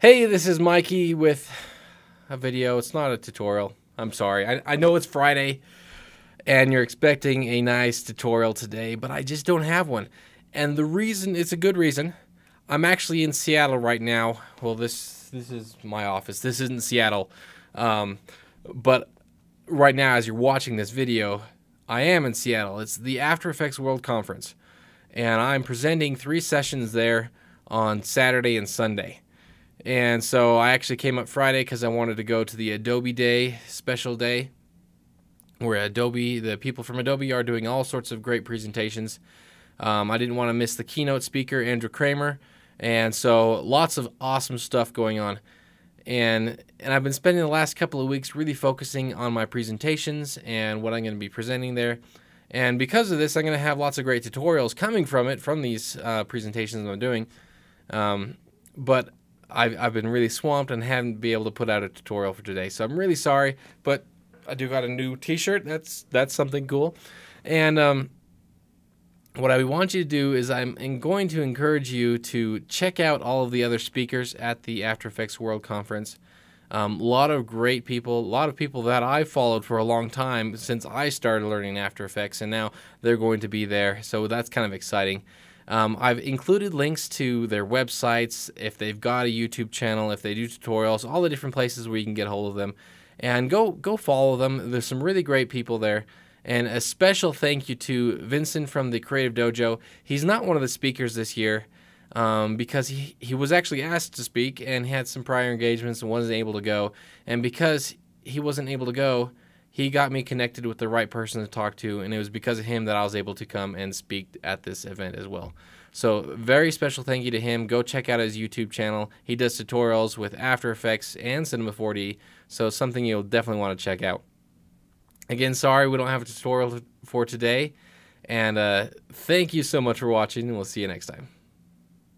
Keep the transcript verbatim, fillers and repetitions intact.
Hey, this is Mikey with a video. It's not a tutorial. I'm sorry. I, I know it's Friday and you're expecting a nice tutorial today, but I just don't have one. And the reason, it's a good reason. I'm actually in Seattle right now. Well, this this is my office. This isn't Seattle. Um, but right now, as you're watching this video, I am in Seattle. It's the After Effects World Conference. And I'm presenting three sessions there on Saturday and Sunday. And so I actually came up Friday because I wanted to go to the Adobe Day, special day, where Adobe, the people from Adobe are doing all sorts of great presentations. Um, I didn't want to miss the keynote speaker, Andrew Kramer. And so lots of awesome stuff going on. And, and I've been spending the last couple of weeks really focusing on my presentations and what I'm going to be presenting there. And because of this, I'm going to have lots of great tutorials coming from it, from these uh, presentations I'm doing. Um, but I've, I've been really swamped and haven't been able to put out a tutorial for today, so I'm really sorry, but I do got a new t-shirt. That's that's something cool. And um, what I want you to do is I'm going to encourage you to check out all of the other speakers at the After Effects World Conference. Um, a lot of great people, a lot of people that I've followed for a long time since I started learning After Effects, and now they're going to be there, so that's kind of exciting. Um, I've included links to their websites, if they've got a YouTube channel, if they do tutorials, all the different places where you can get hold of them. And go go follow them. There's some really great people there. And a special thank you to Vincent from the Creative Dojo. He's not one of the speakers this year um, because he, he was actually asked to speak and had some prior engagements and wasn't able to go. And because he wasn't able to go, he got me connected with the right person to talk to, and it was because of him that I was able to come and speak at this event as well. So very special thank you to him. Go check out his YouTube channel. He does tutorials with After Effects and Cinema four D, so something you'll definitely want to check out. Again, sorry we don't have a tutorial for today, and uh, thank you so much for watching, and we'll see you next time.